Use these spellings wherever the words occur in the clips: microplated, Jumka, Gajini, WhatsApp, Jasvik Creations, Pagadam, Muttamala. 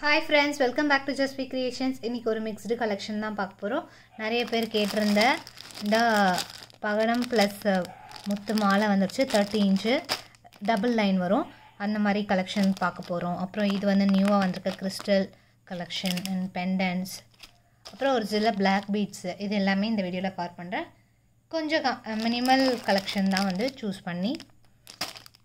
Hi friends, welcome back to Jasvik Creations. This is a mixed collection. I will show you the Pagadam plus Muttamala 30 inch double line. This collection is a new crystal collection and pendants. This is black beads. This is the video. Choose a minimal collection.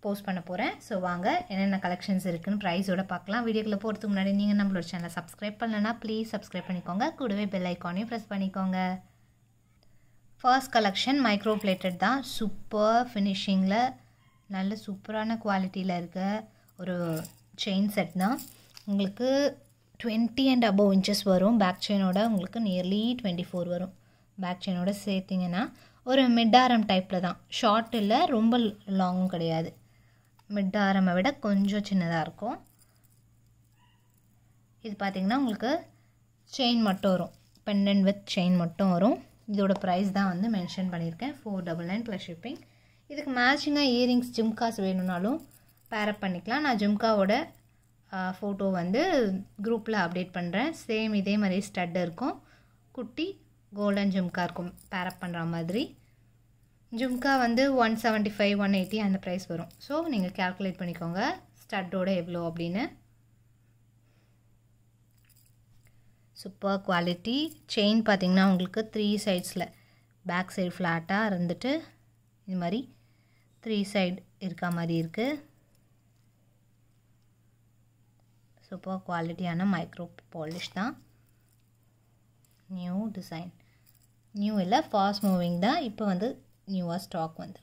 Post பண்ண போறேன் so வாங்க என்னென்ன collections இருக்குன்னு priceோட பார்க்கலாம் வீடியோக்குள்ள போறதுக்கு முன்னாடி நீங்க நம்மளோட சேனலை subscribe பண்ணலனா please subscribe பண்ணிக்கோங்க கூடவே bell icon-ஐ press பண்ணிக்கோங்க first collection micro plated தான் super finishingல நல்ல சூப்பரான குவாலிட்டில இருக்க ஒரு chain set தான் உங்களுக்கு 20 and above inches வரும் back chain-ஓட உங்களுக்கு nearly 24 வரும் back chain-ஓட சேர்த்தீங்கனா ஒரு mid arm type-ல தான் short இல்ல ரொம்ப long கிடையாது Mid arm விட கொஞ்சம் சின்னதா இருக்கும் இது பாத்தீங்கன்னா உங்களுக்கு chain மட்டும் வரும் pendant with chain மட்டும் வரும் இதோட price தான் வந்து மென்ஷன் பண்ணிருக்கேன் 499 plus shipping இதுக்கு மேட்சிங்கா earrings ஜும்காஸ் வேணும்னாலும் pair up பண்ணிக்கலாம் நான் ஜும்காவோட photo வந்து groupல அப்டேட் பண்றேன் சேம் இதே மாதிரி stud இருக்கும் குட்டி golden ஜும்கா இருக்கும் pair up பண்ற மாதிரி Jumka வந்து 175 180 அந்த price வரும் சோ நீங்க calculate பண்ணிக்கோங்க stud ஓட எவ்வளவு அப்படினு super quality chain பாத்தீங்கன்னா உங்களுக்கு 3 sidesல back side flat-ஆ இருந்துட்டு இந்த மாதிரி 3 side இருக்க மாதிரி இருக்கு super quality ஆன micro polish தான் new design new இல்ல fast moving தான் இப்போ வந்து New stock one.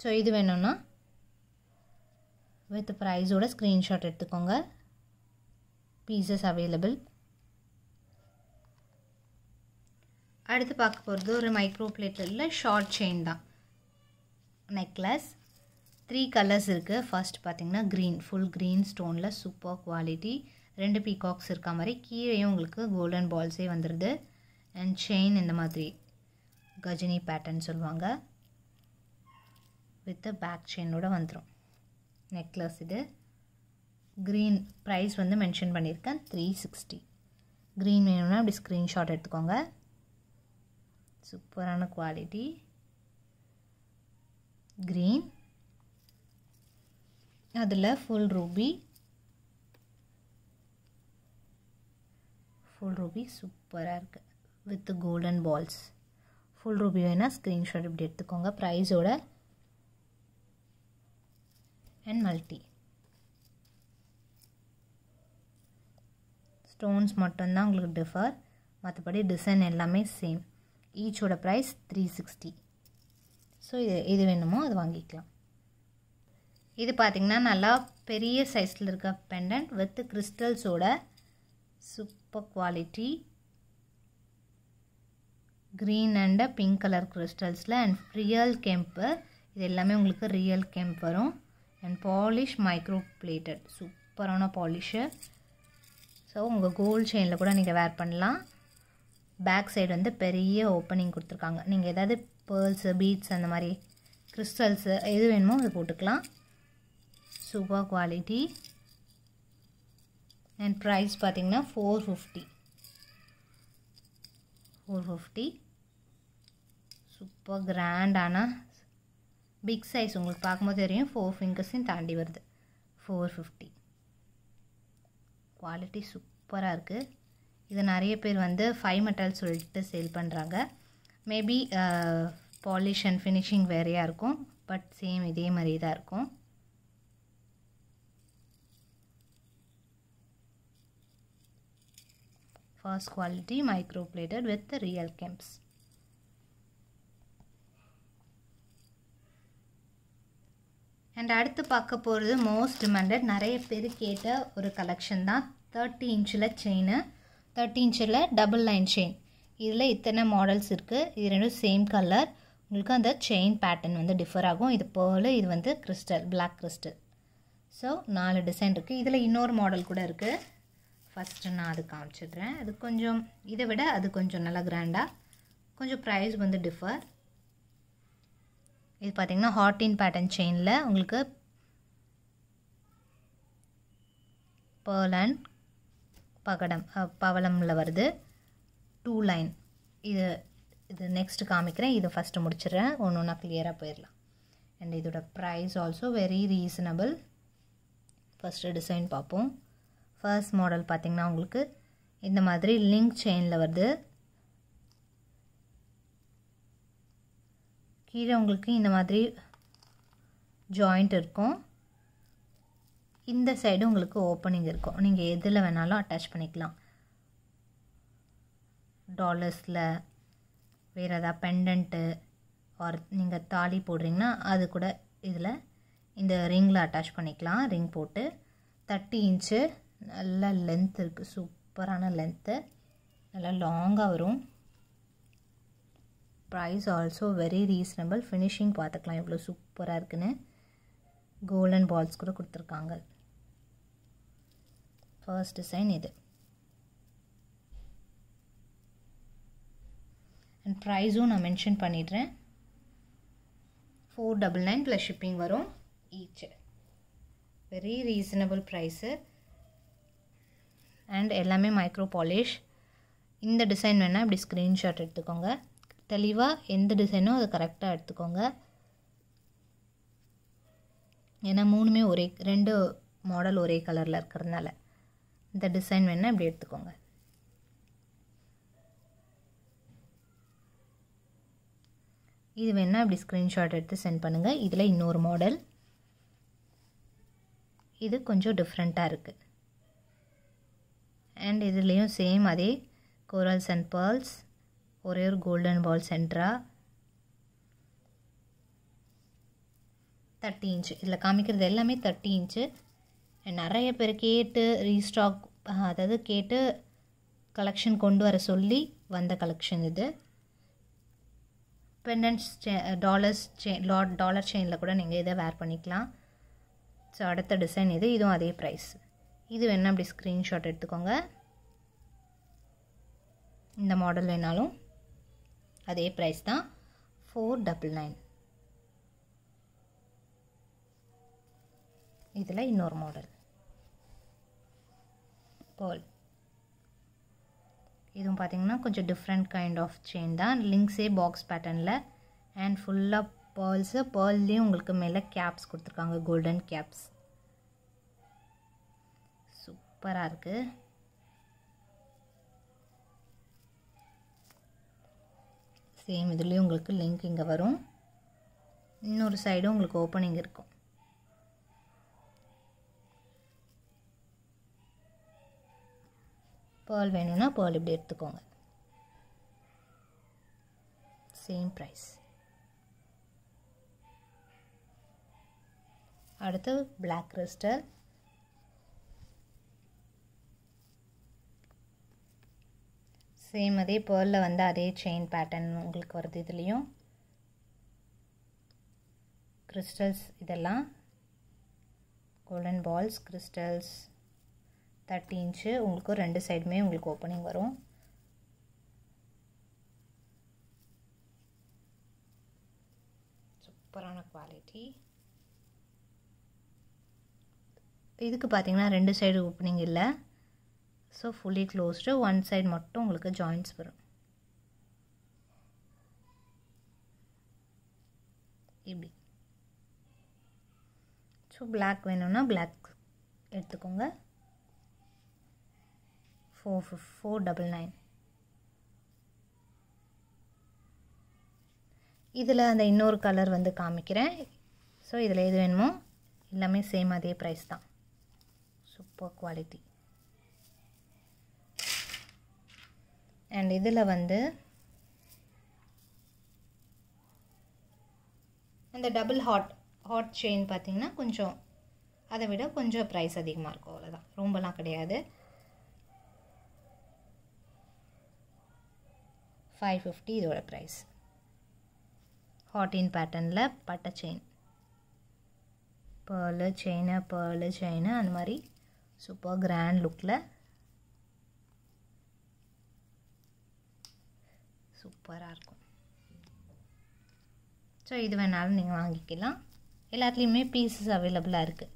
So this is with the price or a screenshot at the conga pieces available. Add the pack for the micro plate short chain da. Necklace 3 colors irukku. First pathina green full green stone la super quality. 2 peacocks irukka mari keeye ungalku golden balls e vandirudhu and chain in the madri. Gajini pattern சொல்வாங்க with the back chain ஓட வந்துரும் necklace இது green price வந்து mention பண்ணிருக்கேன் 360 green வேணும்னா அப்படியே screenshot எடுத்துக்கோங்க சூப்பரான குவாலிட்டி green அதுல full ruby சூப்பரா இருக்கு with the golden balls Full ruby and a screenshot of date the price order and multi stones mutton differ mathapadi design ellame same each order price 360 so idu venumo adu vaangikalam idu pathina nalla periya size la iruka pendant with crystals oda super quality Green and pink color crystals and real camper. This is real camper and polish micro plated. Super on a polisher. So you gold chain la kuda neenga wear pannalam. Back side vandu periya opening kuduthirukanga. Neenga edavadhu pearls, beads and mari crystals edhu venumo adhu potukalam. Super quality and price pathina 450. 450 super grand ana big size ungalku paakumbodhu theriyum 4 fingers in taandi varudhu 450 quality super ah irukku idu nariya per vande 5 metal solittu sale pandranga maybe polish and finishing variya irukum but same idhe mari da irukum First quality microplated with the real camps. And அடுத்து பார்க்க போறது most demanded நிறைய பேர் கேட்ட ஒரு collection தான் 30 inchல chain 30 inchல double line chain. இதுல இத்தனை models இருக்கு. இது ரெண்டும் same color. உங்களுக்கு அந்த chain pattern வந்து differ ஆகும். இது pearl, இது வந்து crystal, black crystal. So 4 design இருக்கு. இதுல இன்னொரு model கூட இருக்கு. First, I will show you this is a grand price. Differ. This is a hot in pattern chain. You pearl and pagadam pavalamla varudhu two line idu next kaamikren idu first mudichirren one one clear ah poiralam and idoda price also very reasonable first design paapom first model pathina ungalku indha madri link chain la varudhu கீழ உங்களுக்கு இந்த மாதிரி joint இருக்கும் இந்த side உங்களுக்கு opening இருக்கும் நீங்க எதில வேணாலும் அட்டாச் பண்ணிக்கலாம் டாலர்ஸ்ல வேற ஏதா பெண்டன்ட் ஆர் நீங்க தாலி போடுறீங்கன்னா அது கூட இதுல இந்த ரிங்ல அட்டாச் பண்ணிக்கலாம் ரிங் போட்டு 30 இன்ச் நல்ல லெந்த் இருக்கு சூப்பரான லெந்த் நல்ல லாங்கா வரும் Price also very reasonable. Finishing பாத்துக்கலாம் இவ்வளவு சூப்பரா இருக்குன்னு golden balls கூட கொடுத்திருக்காங்க. First design இது. And price நான் மென்ஷன் பண்ணிடுறேன். 499 plus shipping வரும் each. Very reasonable price. And எல்லாமே micro polish. இந்த design வேணா இப்படி screenshot எடுத்துக்கோங்க. தெளிவா எந்த டிசைனோ அது கரெக்ட்டா எடுத்துக்கோங்க ஏனா மூணுமே ஒரே ரெண்டு மாடல் ஒரே கலர்ல இருக்குறனால இந்த டிசைன் வேணா இப்படி எடுத்துக்கோங்க இது வேணா இப்படி ஸ்கிரீன்ஷாட் எடுத்து சென்ட் பண்ணுங்க இதுல இன்னொரு மாடல் இது கொஞ்சம் டிஃபரண்டா இருக்கு and இதுலயும் சேம் அதே corals and pearls ஒரே ஒரு golden ball சென்ட்ரா 30 இன்ச் இதுல காமிக்கிறது எல்லாமே 30 இன்ச் நிறைய பேர் கேட்டு ரீஸ்டாக் அதாவது கேட்டு கலெக்ஷன் கொண்டு வர சொல்லி வந்த கலெக்ஷன் இது பெண்டன்ட்ஸ் டாலர்ஸ் டாலர் செயின்ல கூட நீங்க இத வேர் பண்ணிக்கலாம் சோ அடுத்த டிசைன் இது இதுவும் அதே பிரைஸ் இது வேணா அப்படியே ஸ்கிரீன்ஷாட் எடுத்துக்கோங்க இந்த மாடல் வேணாலும் அதே price தான் 499 இதுல இன்னொரு மாடல் பால் இதுவும் பாத்தீங்கன்னா கொஞ்சம் different kind of chain தான் லிங்க்ஸே பாக்ஸ் பேட்டர்ன்ல and full of pearls pearlலயே உங்களுக்கு மேல caps கொடுத்திருக்காங்க golden caps சூப்பரா இருக்கு சேம் இதுலயே உங்களுக்கு லிங்க் இங்க வரும் இன்னொரு சைடு உங்களுக்கு ஓபனிங் இருக்கும் pearl வேணும்னா pearl இப்படி எடுத்துக்கோங்க சேம் பிரைஸ் அடுத்து black crystal சேம் அதே pearlல வந்த அதே chain pattern உங்களுக்கு வருது இதுலயும் crystals இதெல்லாம் golden balls crystals 30 inch உங்களுக்கு ரெண்டு சைடுமே உங்களுக்கு ஓபனிங் வரும் சூப்பரான குவாலிட்டி இதுக்கு பாத்தீங்கன்னா ரெண்டு சைடு ஓபனிங் இல்ல So fully closed one side மட்டும் உங்களுக்கு joints வரும் இப்படி so black வேணும்னா black எடுத்துக்கோங்க 499 இதுல அந்த இன்னொரு கலர் வந்து காமிக்கிறேன் so இதுல எது வேணுமோ எல்லாமே சேம் அதே price தான் சூப்பர் குவாலிட்டி And இதுல வந்து அந்த டபுள் ஹாட் செயின் பாத்தீங்கன்னா கொஞ்சம் அதை விட கொஞ்சம் பிரைஸ் அதிகமா இருக்கும் அவ்வளவுதான் ரொம்பலாம் கிடையாது 550 இதோட பிரைஸ் ஹாட் இன் பேட்டர்ன்ல பட்டை செயின் pearl chain அந்த மாதிரி சூப்பர் கிராண்ட் லுக்ல சூப்பரா இருக்கும் சோ இது வேணாலும் நீங்க வாங்கிக்கலாம் எல்லாத்துலயுமே பீसेस अवेलेबल இருக்கு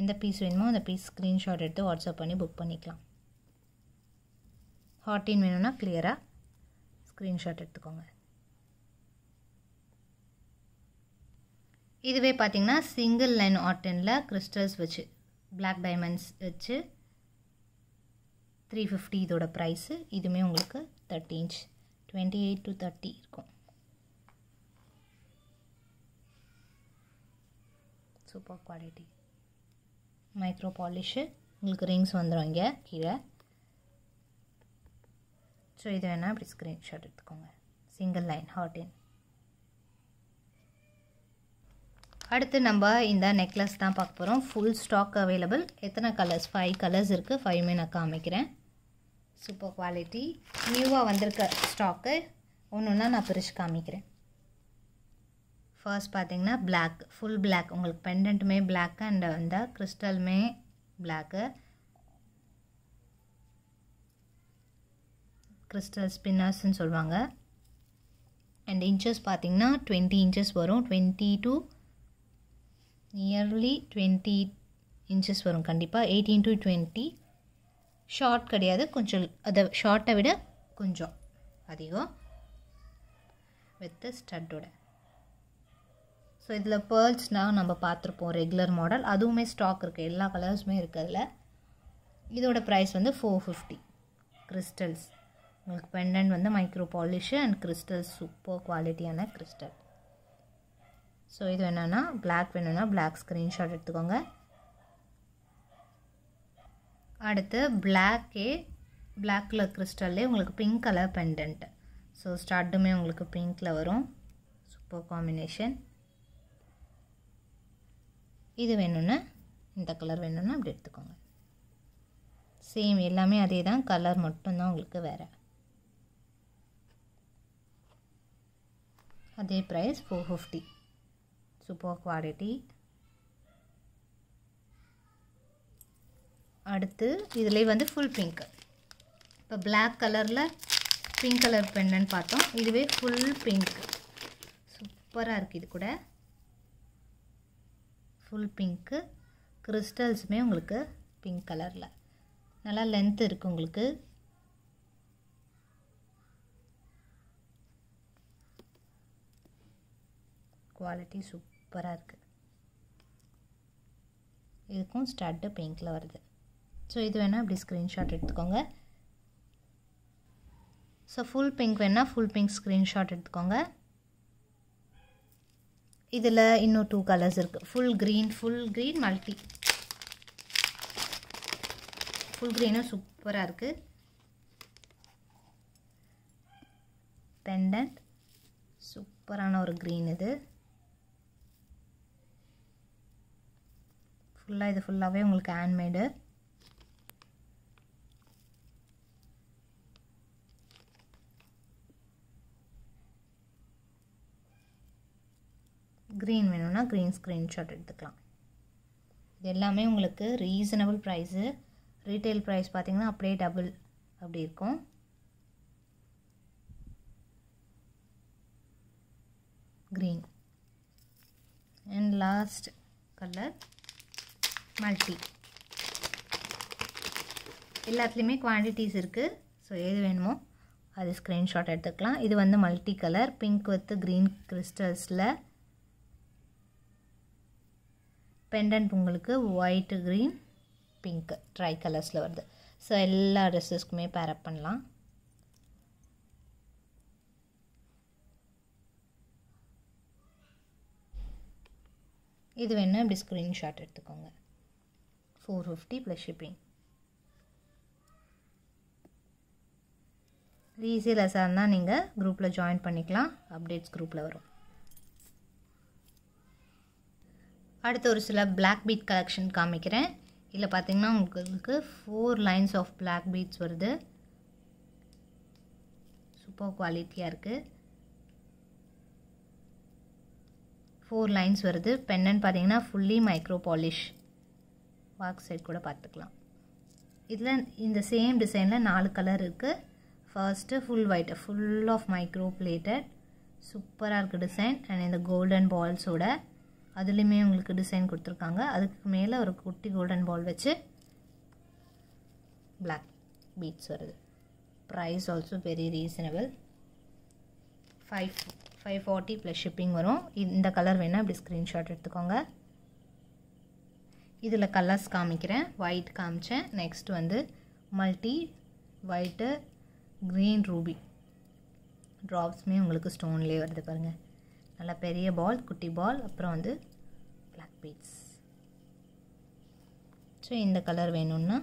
எந்த பீஸ் வேணுமோ அந்த பீஸ் ஸ்க்ரீன்ஷாட் எடுத்து வாட்ஸ்அப் பண்ணி புக் பண்ணிக்கலாம். ஹாட்டின் வேணும்னா கிளியராக ஸ்க்ரீன்ஷாட் எடுத்துக்கோங்க. இதுவே பார்த்திங்கன்னா சிங்கிள் லைன் ஆர்டனில் கிறிஸ்டல்ஸ் வச்சு பிளாக் டைமண்ட்ஸ் வச்சு 350 இதோட ப்ரைஸு. இதுவுமே உங்களுக்கு 30 inch 28 to 30 இருக்கும். சூப்பர் குவாலிட்டி மைக்ரோ பாலிஷு, உங்களுக்கு ரிங்ஸ் வந்துடும் இங்கே கீழே. ஸோ இது வேணால் இப்படி ஸ்க்ரீன்ஷாட் எடுத்துக்கோங்க. சிங்கிள் லைன் ஹார்டின். அடுத்து நம்ம இந்த நெக்லஸ் தான் பார்க்க போகிறோம். Full stock available. எத்தனை கலர்ஸ்? 5 கலர்ஸ் இருக்குது. 5மே நான் காமிக்கிறேன். Super quality. நியூவாக வந்திருக்க ஸ்டாக்கு ஒன்று ஒன்றா நான் பிரித்து காமிக்கிறேன். ஃபர்ஸ்ட் பார்த்தீங்கன்னா பிளாக், ஃபுல் பிளாக். உங்களுக்கு பெண்டன்ட்டுமே பிளாக் அண்ட் அந்த கிறிஸ்டலுமே பிளாக்கு. கிறிஸ்டல் ஸ்பின்னர்ஸ்ன்னு சொல்லுவாங்க. அண்ட் இன்ச்சஸ் பார்த்தீங்கன்னா 20 inches வரும். 20 to nearly 20 inches வரும் கண்டிப்பாக. 18 to 20. ஷார்ட் கிடையாது, கொஞ்சம் அதை ஷார்ட்டை விட கொஞ்சம் அதிகம் வித் ஸ்டட்டோட. ஸோ இதில் பேர்ல்ஸ்னால் நம்ம பார்த்துருப்போம் ரெகுலர் மாடல். அதுவுமே ஸ்டாக் இருக்குது, எல்லா கலர்ஸுமே இருக்கிறதுல. இதோட ப்ரைஸ் வந்து 450. கிறிஸ்டல்ஸ் உங்களுக்கு பெண்டன்ட் வந்து micro polish and crystals. Super குவாலிட்டியான கிறிஸ்டல். ஸோ இது என்னென்னா பிளாக் வேணும்னா பிளாக் ஸ்க்ரீன்ஷாட் எடுத்துக்கோங்க. அடுத்து பிளாக் கலர் கிறிஸ்டல்லே உங்களுக்கு பிங்க் கலர் பெண்டன்ட்டு. ஸோ ஸ்டார்ட்டுமே உங்களுக்கு பிங்க்கில் வரும். Super combination. இது வேணும்னா இந்த கலர் வேணும்னா அப்படி எடுத்துக்கோங்க. சேம் எல்லாமே அதே தான், கலர் மட்டும்தான் உங்களுக்கு வேறு. அதே ப்ரைஸ் 450. Super quality. அடுத்து இதில் வந்து ஃபுல் பிங்க். இப்போ பிளாக் கலரில் பிங்க் கலர் பெண்டன்னு பார்த்தோம். இதுவே ஃபுல் பிங்க். சூப்பராக இருக்குது. இது கூட ஃபுல் பிங்க்கு. கிறிஸ்டல்ஸுமே உங்களுக்கு பிங்க் கலரில். நல்லா லென்த் இருக்குது உங்களுக்கு. குவாலிட்டி சூப்பராக இருக்குது. இதுக்கும் ஸ்டார்ட்டு பிங்க்கில் வருது. ஸோ இது வேணால் இப்படி ஸ்க்ரீன்ஷாட் எடுத்துக்கோங்க. ஸோ ஃபுல் பிங்க் வேணால் ஃபுல் பிங்க் ஸ்க்ரீன்ஷாட் எடுத்துக்கோங்க. இதில் இன்னும் 2 கலர்ஸ் இருக்குது. Full green multi. ஃபுல் க்ரீனும் சூப்பராக இருக்குது. பெண்டன்ட் சூப்பரான ஒரு க்ரீன். இது ஃபுல்லாக ஃபுல்லாகவே உங்களுக்கு ஹேண்ட்மேடு. க்ரீன் வேணும்னா க்ரீன் ஸ்க்ரீன்ஷாட் எடுத்துக்கலாம். இது எல்லாமே உங்களுக்கு ரீசனபிள் ப்ரைஸு. ரீட்டைல் ப்ரைஸ் பார்த்திங்கன்னா அப்படியே டபுள் அப்படி இருக்கும். Green and last colour multi. எல்லாத்துலேயுமே குவான்டிட்டிஸ் இருக்குது. ஸோ எது வேணுமோ அது ஸ்க்ரீன்ஷாட் எடுத்துக்கலாம். இது வந்து multi colour pink with green கிறிஸ்டல்ஸில். பெண்டன்ட் உங்களுக்கு ஒயிட்டு க்ரீன் பிங்க்கு ட்ரை கலர்ஸில் வருது. ஸோ எல்லா ட்ரெஸ்ஸஸ்க்குமே பேரப் பண்ணலாம். இது வேணால் இப்படி ஸ்க்ரீன்ஷாட் எடுத்துக்கோங்க. 450 ப்ளஸ் ஷிப்பிங். ஈஸியில் சார்னா நீங்கள் குரூப்பில் ஜாயின் பண்ணிக்கலாம். அப்டேட்ஸ் குரூப்பில் வரும். அடுத்து ஒரு சில பிளாக் பீட் கலெக்ஷன் காமிக்கிறேன். இதில் பார்த்திங்கன்னா உங்களுக்கு 4 lines ஆஃப் பிளாக் பீட்ஸ் வருது. சூப்பர் குவாலிட்டியாக இருக்குது. 4 lines வருது. பெண்டன் பார்த்திங்கன்னா fully micro polish. Back side கூட பார்த்துக்கலாம். இதில் இந்த சேம் டிசைனில் 4 கலர் இருக்குது. First full white, full of micro plated. சூப்பராக இருக்குது டிசைன். அண்ட் இந்த கோல்டன் பால்ஸோட அதுலயுமே உங்களுக்கு டிசைன் கொடுத்திருக்காங்க. அதுக்கு மேல ஒரு குட்டி கோல்டன் பால் வச்சு black beads வருது. Price also very reasonable. 540 plus shipping வரும். இந்த கலர் வேணா இப்படி ஸ்கிரீன்ஷாட் எடுத்துக்கோங்க. இதுல கலர்ஸ் காமிக்கிறேன். white காமிச்சேன். next வந்து multi white green ruby. drops மே உங்களுக்கு stone லே வருது பாருங்க. நல்ல பெரிய ball, குட்டி ball, அப்புறம் வந்து black beads. சோ இந்த கலர் வேணும்னா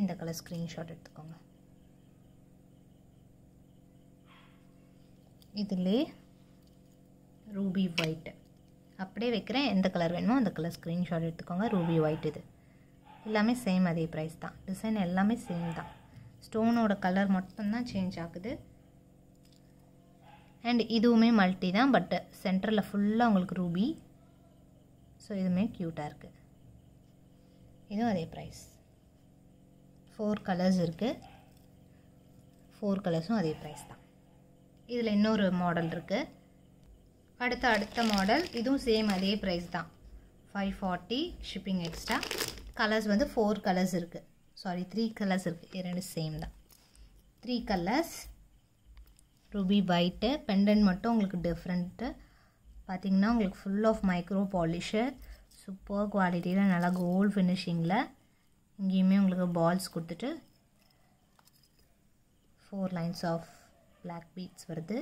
இந்த கலர் ஸ்கிரீன்ஷாட் எடுத்துக்கோங்க. இதுல ruby white. அப்படியே வைக்கிறேன். எந்த கலர் வேணுமோ அந்த கலர் ஸ்கிரீன்ஷாட் எடுத்துக்கோங்க. ruby white இது. எல்லாமே சேம் அதே price தான். டிசைன் எல்லாமே சேம் தான். ஸ்டோனோட கலர் மட்டும் தான் சேஞ்ச் ஆகுது. and இதுவுமே மல்டி தான் பட் சென்டர்ல ஃபுல்லா உங்களுக்கு ரூபி. சோ இதுமே கியூட்டா இருக்கு. இது அதே price. 4 கலர்ஸ் இருக்கு. 4 கலர்ஸும் அதே price தான். இதுல இன்னொரு மாடல் இருக்கு. அடுத்த மாடல் இதுவும் சேம் அதே price தான். 540 shipping extra. Colors வந்து 4 colors இருக்கு. Sorry 3 colors இருக்கு. இரண்டு same தான். 3 colors ruby white pendant மட்டும் உங்களுக்கு different. பாத்தீங்கன்னா உங்களுக்கு full of micro polish super குவாலிட்டில நல்ல gold finishingல இங்கேயுமே உங்களுக்கு balls கொடுத்துட்டு 4 lines of black beads வருது.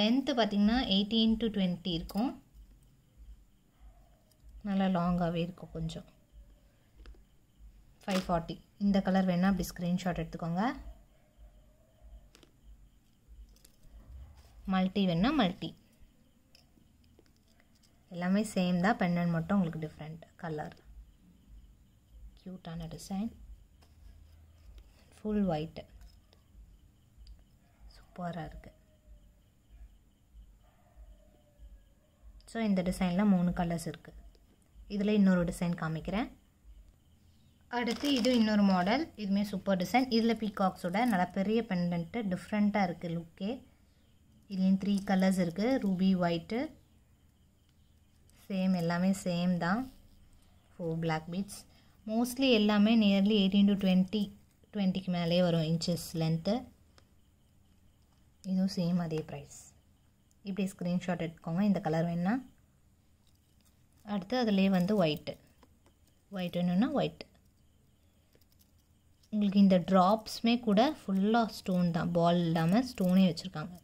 length பாத்தீங்கன்னா 18 to 20 இருக்கும். நல்ல லாங்காவே இருக்கும் கொஞ்சம். 540 இந்த கலர் வேணா அப்படி ஸ்கிரீன்ஷாட் எடுத்துக்கோங்க. மல்டி வேணா மல்டி. எல்லாமே சேம் தான். பென்னன் மட்டும் உங்களுக்கு டிஃபரண்ட் கலர். கியூட்டான டிசைன். Full white. சூப்பரா இருக்கு. சோ இந்த டிசைன்ல 3 கலர்ஸ் இருக்கு. இதுல இன்னொரு டிசைன் காமிக்கிறேன். அடுத்து இது இன்னொரு மாடல். இதுமே சூப்பர் டிசைன். இதுல பீகாக்ஸோட நல்ல பெரிய பெண்டன்ட் டிஃபரண்டா இருக்கு லுக்கே. இதுல 3 கலர்ஸ் இருக்கு. ரூபி ஒயிட் சேம் எல்லாமே சேம் தான். 4 black beads. மோஸ்ட்லி எல்லாமே nearly 18 to 20 க்கு மேலே வரும் inches length. இது சேம் அதே price. இப்படி ஸ்கிரீன்ஷாட் எடுத்துக்கோங்க இந்த கலர் வேணா. அடுத்து அதுலயே வந்து white. white என்னன்னா white. உங்களுக்கு இந்த டிராப்ஸ்மே கூட ஃபுல்லா ஸ்டோன் தான். பால் இல்லாம ஸ்டோனே வச்சிருக்காங்க.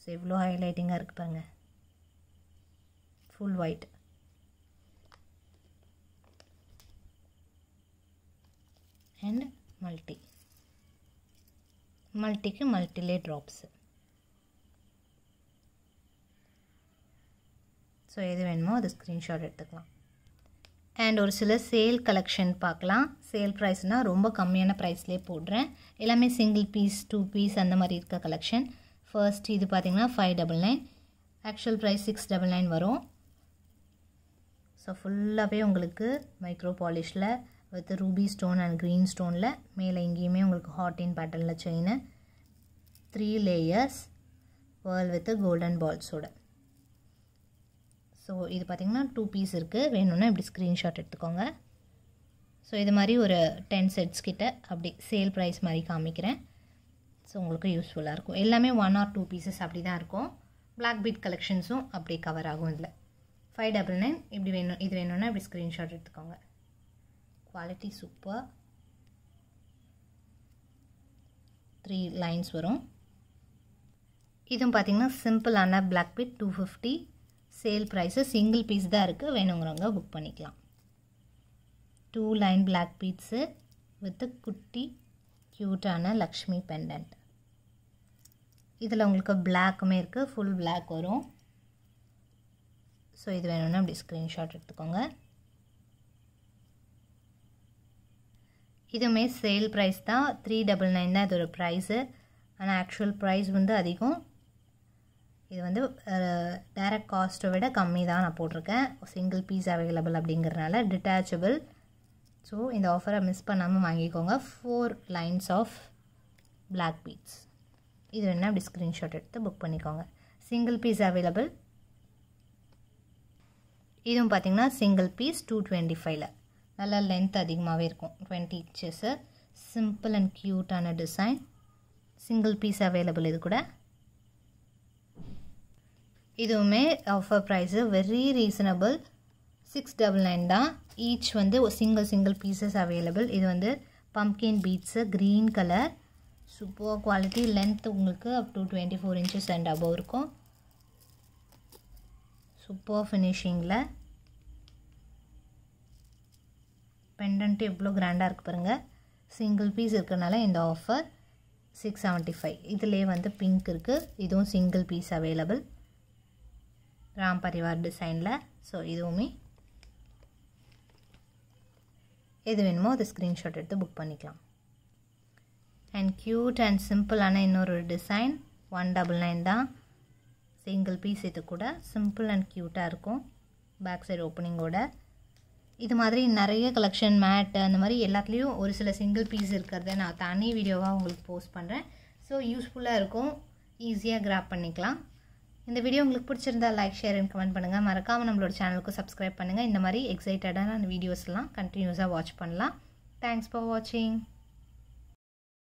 சோ இவ்ளோ ஹைலைட்டிங்கா இருக்கு பாருங்க. Full white. and multi. மல்டிக்கு மல்டிலே டிராப்ஸ். சோ எது வேணுமோ அது ஸ்கிரீன்ஷாட் எடுத்துக்கலாம். and ஒரு சில சேல் கலெக்ஷன் பார்க்கலாம். சேல் பிரைஸ்னா ரொம்ப கம்மியான பிரைஸ்லயே போடுறேன். எல்லாமே சிங்கிள் பீஸ் 2 பீஸ் அந்த மாதிரி இருக்க கலெக்ஷன். ஃபர்ஸ்ட் இது பாத்தீங்கன்னா 599. ஆக்சுவல் பிரைஸ் 699 வரும். சோ ஃபுல்லாவே உங்களுக்கு மைக்ரோ பாலிஷ்ல with ruby stone and green ஸ்டோன்ல மேல இங்கேயுமே உங்களுக்கு ஹாட் இன் பேட்டர்ன்ல chain 3 layers pearl with golden balls ஓட. சோ இது பாத்தீங்கன்னா 2 பீஸ் இருக்கு. வேணும்னா இப்படி ஸ்கிரீன்ஷாட் எடுத்துக்கோங்க. சோ இது மாதிரி ஒரு 10 செட்ஸ் கிட்ட அப்படி சேல் பிரைஸ் மாதிரி காமிக்கிறேன். சோ உங்களுக்கு யூஸ்ஃபுல்லா இருக்கும். எல்லாமே 1 or 2 பீசஸ் அப்படி தான் இருக்கும். black bead collectionsும் அப்படியே கவர் ஆகும் இதுல. 599 இப்படி வேணும். இது வேணும்னா இப்படி ஸ்கிரீன்ஷாட் எடுத்துக்கோங்க. Quality super. 3 லைன்ஸ் வரும். இதுவும் பாத்தீங்கன்னா சிம்பிளான black bead 250. Sale price single piece தான் இருக்கு. வேணும்ங்கறவங்க புக் பண்ணிக்கலாம். 2 லைன் black beads with குட்டி கியூட்டான லட்சுமி pendant. இதுல உங்களுக்கு blackமே இருக்கு. full black வரும். சோ இது வேணும்னா அப்படியே ஸ்கிரீன்ஷாட் எடுத்துக்கோங்க. இதுமே சேல் பிரைஸ் தான். 399 தான் இதோட பிரைஸ். ஆனா actual price வந்து அதிகம். இது வந்து டைரக்ட் காஸ்ட்டை விட கம்மி தான் நான் போட்டிருக்கேன். சிங்கிள் பீஸ் அவைலபிள் அப்படிங்கறனால டிட்டாச்சபிள். சோ இந்த ஆஃபரை மிஸ் பண்ணாம வாங்கிக்கோங்க. 4 lines of black beads. இது வேணா அப்படி ஸ்கிரீன்ஷாட் எடுத்து புக் பண்ணிக்கோங்க. Single piece available. இதுவும் பார்த்தீங்கன்னா சிங்கிள் பீஸ் 225ல் நல்லா லென்த் அதிகமாகவே இருக்கும். 20 inches. சிம்பிள் அண்ட் க்யூட்டான டிசைன். Single piece available. இது கூட இதுவுமே ஆஃபர் ப்ரைஸு வெரி ரீசனபிள் 699 தான். ஈச் வந்து சிங்கிள் பீசஸ் அவைலபிள். இது வந்து pumpkin beads, green colour, super quality. Length உங்களுக்கு up to 24 inches and above இருக்கும். சூப்பர் ஃபினிஷிங்கில் பெண்டன்ட்டு எவ்வளோ கிராண்டாக இருக்குது பாருங்கள். சிங்கிள் பீஸ் இருக்கிறனால இந்த ஆஃபர் 675. இதிலே வந்து பிங்க் இருக்குது. இதுவும் single piece available Ram Parivar டிசைனில். ஸோ இதுவுமே எது வேணுமோ அது ஸ்க்ரீன்ஷாட் எடுத்து புக் பண்ணிக்கலாம். அண்ட் க்யூட் அண்ட் சிம்பிளான இன்னொரு டிசைன் 199 தான். Single piece. இது கூட சிம்பிள் அண்ட் க்யூட்டாக இருக்கும். பேக் சைடு ஓப்பனிங்கோட இது மாதிரி நிறைய கலெக்ஷன் மேட்டு அந்த மாதிரி எல்லாத்துலேயும் ஒரு சில சிங்கிள் பீஸ் இருக்கிறத நான் தனி வீடியோவாக உங்களுக்கு போஸ்ட் பண்ணுறேன். ஸோ யூஸ்ஃபுல்லாக இருக்கும். ஈஸியாக கிராப் பண்ணிக்கலாம். இந்த வீடியோ உங்களுக்கு பிடிச்சிருந்தா லைக், ஷேர் அண்ட் கமெண்ட் பண்ணுங்கள். மறக்காமல் நம்மளோட சேனலுக்கு சப்ஸ்கிரைப் பண்ணுங்கள். இந்த மாதிரி எக்ஸைட்டடான வீடியோஸ்லாம் கண்டினியூஸாக வாட்ச் பண்ணலாம். தேங்க்ஸ் ஃபார் வாட்சிங்.